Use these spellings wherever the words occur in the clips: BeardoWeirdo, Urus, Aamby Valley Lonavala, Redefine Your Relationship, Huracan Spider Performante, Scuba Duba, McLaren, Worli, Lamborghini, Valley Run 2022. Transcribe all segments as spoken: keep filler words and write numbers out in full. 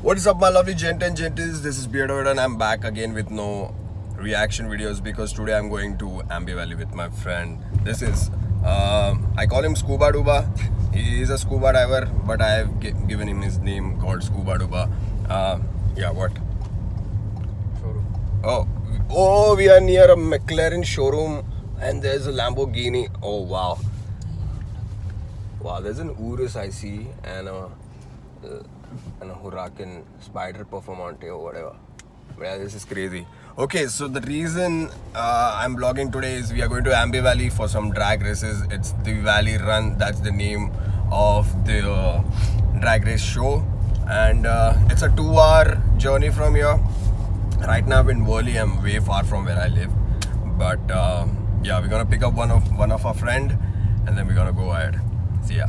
What is up, my lovely gent and gentles? This is BeardoWeirdo and I'm back again with no reaction videos because today I'm going to Aamby Valley with my friend. This is, uh, I call him Scuba Duba. He is a scuba diver, but I have gi given him his name called Scuba Duba. Uh, yeah, what? Showroom. Oh, oh, we are near a McLaren showroom and there's a Lamborghini. Oh, wow. Wow, there's an Urus I see and a... Uh, and a Huracan Spider Performante or whatever. Yeah, this is crazy. Okay, so the reason uh, I'm vlogging today is we are going to Aamby Valley for some drag races. It's the Valley Run, that's the name of the uh, drag race show. And uh, it's a two hour journey from here. Right now I'm in Worli, I'm way far from where I live. But uh, yeah, we're gonna pick up one of, one of our friend and then we're gonna go ahead. See ya.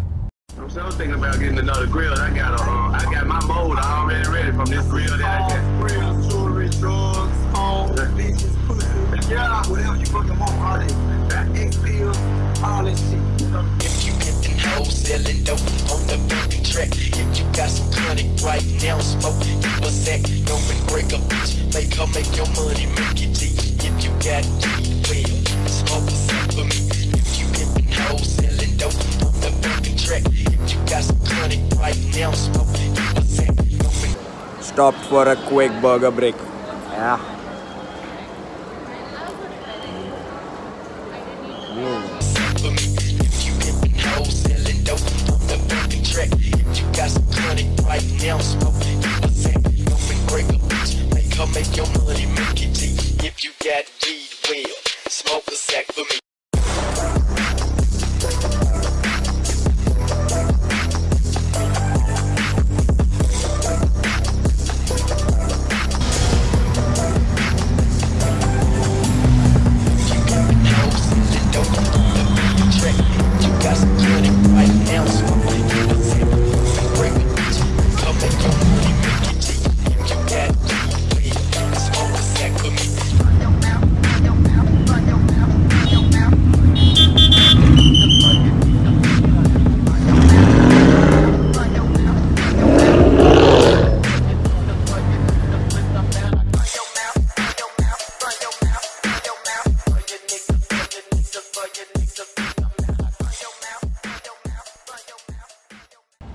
I'm still thinking about getting another grill. I got a, uh, I got my mold already ready from this grill that I just grilled. Jewelry, drugs, phones, bitches, pussy, yeah, whatever you fucking want, all that, that X pills, all that shit. If you get the hoes selling dope on the baby track, if you got some chronic right now, smoke, give a sack, don't break a bitch, make her make your money, make it deep. If you got deep, well, smoke a sack for me. If you get the hoes selling dope. Stopped for a quick burger break. Yeah. If you got weed, well, smoke a sack for me.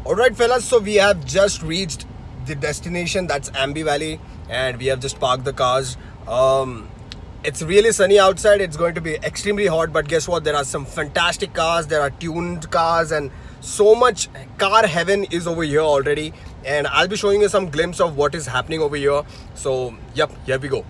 Alright fellas, so we have just reached the destination, that's Aamby Valley, and we have just parked the cars. Um, it's really sunny outside, it's going to be extremely hot, but guess what, there are some fantastic cars, there are tuned cars, and so much car heaven is over here already. And I'll be showing you some glimpse of what is happening over here. So yep, here we go.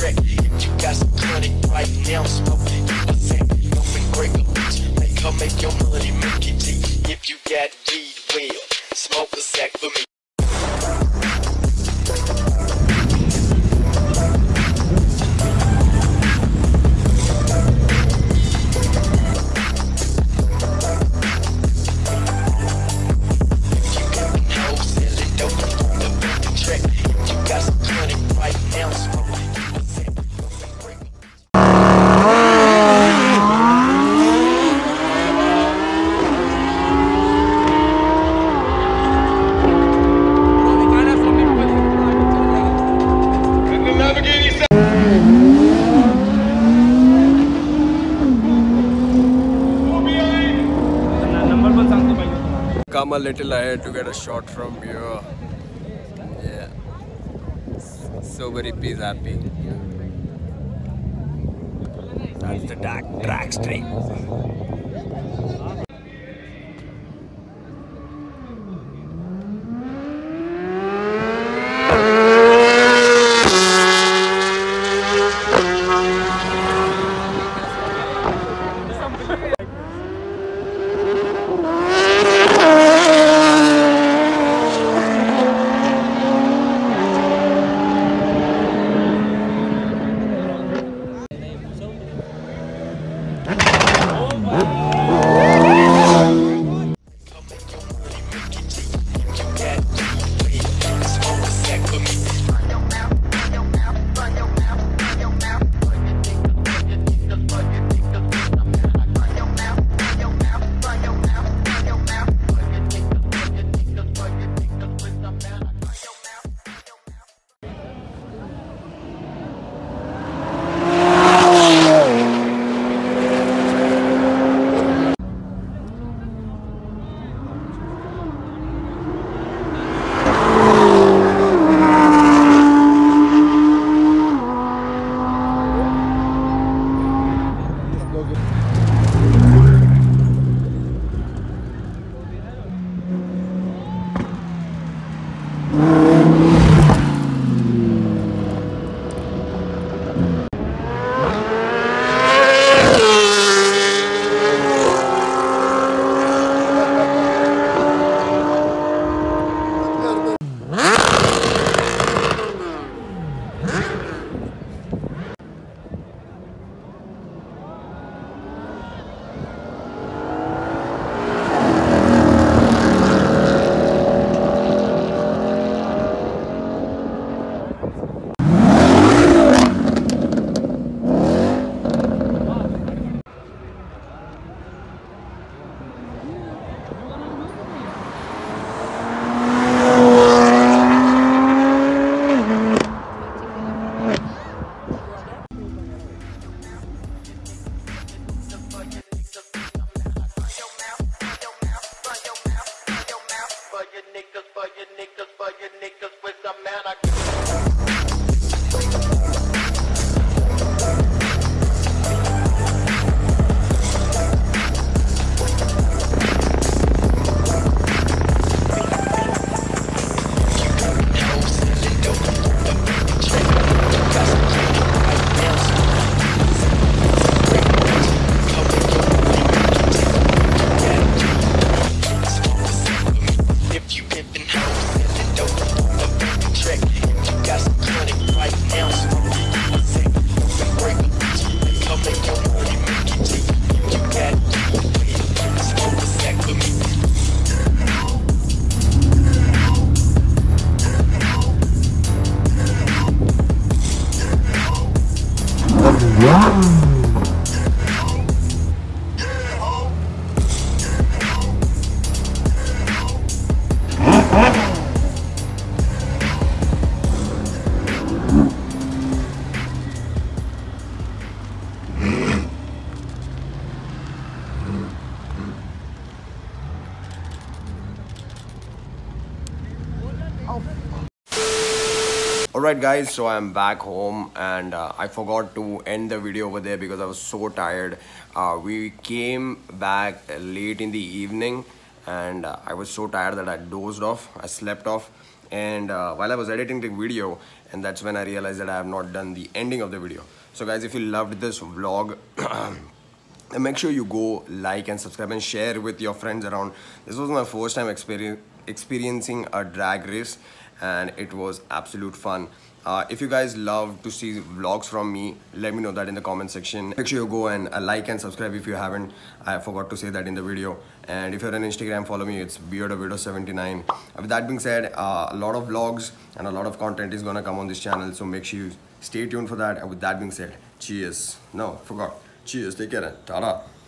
track. If you got some money right now, smoke it, you a sack. Don't break a bitch, make her make your money, make it deep. If you got weed, well, smoke a sack for me. Come a little ahead to get a shot from here. Yeah. So very peace happy. That's the track, track stream. Alright guys, so I'm back home and uh, I forgot to end the video over there because I was so tired. Uh, we came back late in the evening and uh, I was so tired that I dozed off, I slept off. and uh, while I was editing the video, and that's when I realized that I have not done the ending of the video. So guys, if you loved this vlog, and make sure you go like and subscribe and share with your friends around. This was my first time experience experiencing a drag race, and it was absolute fun. Uh, if you guys love to see vlogs from me, let me know that in the comment section. Make sure you go and uh, like and subscribe if you haven't. I forgot to say that in the video. And if you're on Instagram, follow me. It's Beardo Weirdo seventy-nine. With that being said, uh, a lot of vlogs and a lot of content is gonna come on this channel, so make sure you stay tuned for that. And with that being said, cheers. No, forgot. Cheers. Take care. Ta-da.